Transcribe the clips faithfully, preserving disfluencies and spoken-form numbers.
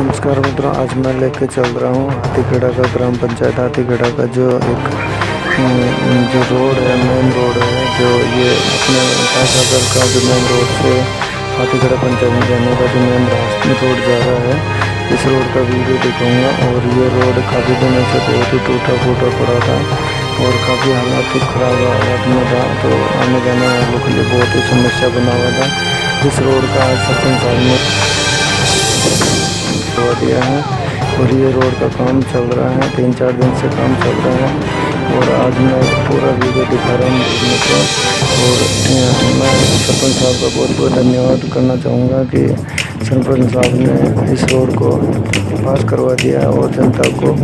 नमस्कार मित्रों, आज मैं लेके चल रहा हूँ हाथीगढ़ा का ग्राम पंचायत। हाथीगढ़ा का जो एक जो रोड है, मेन रोड है, जो ये अपने अपनेगढ़ का जो मेन रोड से हाथीगढ़ा पंचायत में जाने का जो मेन रास्ते रोड जा रहा है, इस रोड का वीडियो दिखाऊंगा। और ये रोड काफ़ी दिनों से बहुत ही टूटा फूटा पड़ा था और काफ़ी हालात ख़राब हालत में था, तो आने जाने वालों के लिए बहुत ही समस्या बना हुआ था। इस रोड का आज सत्रह साल में दिया है और ये रोड का काम चल रहा है, तीन चार दिन से काम चल रहा है। और आज मैं पूरा वीडियो दिखा रहा हूँ देखने को। और मैं सरपंच साहब का बहुत बहुत धन्यवाद करना चाहूँगा कि सरपंच साहब ने इस रोड को पास करवा दिया और जनता को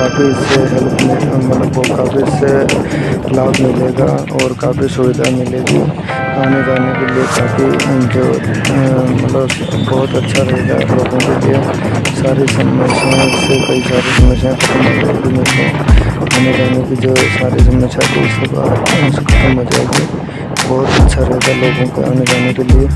काफ़ी इससे हेल्प में मतलब को काफ़ी इससे लाभ मिलेगा और काफ़ी सुविधा मिलेगी। आने जाने के लिए काफ़ी जो मतलब बहुत अच्छा रहेगा लोगों के लिए। सारी समस्याओं से कई सारी समस्याएं खत्म हो जाएगी, आने जाने की जो सारी समस्या थी उससे खत्म हो जाएगी। बहुत अच्छा रहेगा लोगों के आने जाने के लिए।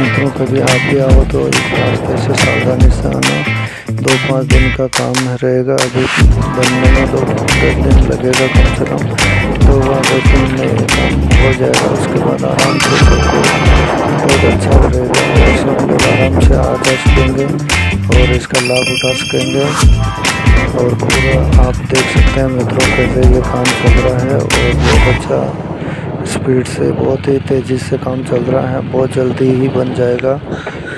मित्रों, कभी आप भी आओ तो इस रास्ते से सावधानी से आना। दो पाँच दिन का काम रहेगा, अभी बनने में दो दस दिन लगेगा कम से कम। तो वहाँ दस दिन में काम हो जाएगा, उसके बाद आराम से सबको बहुत अच्छा रहेगा और सब लोग आराम से आ जा सकेंगे और इसका लाभ उठा सकेंगे। और पूरा आप देख सकते हैं मित्रों कैसे ये काम चल रहा है और बहुत अच्छा स्पीड से, बहुत ही तेज़ी से काम चल रहा है। बहुत जल्दी ही बन जाएगा।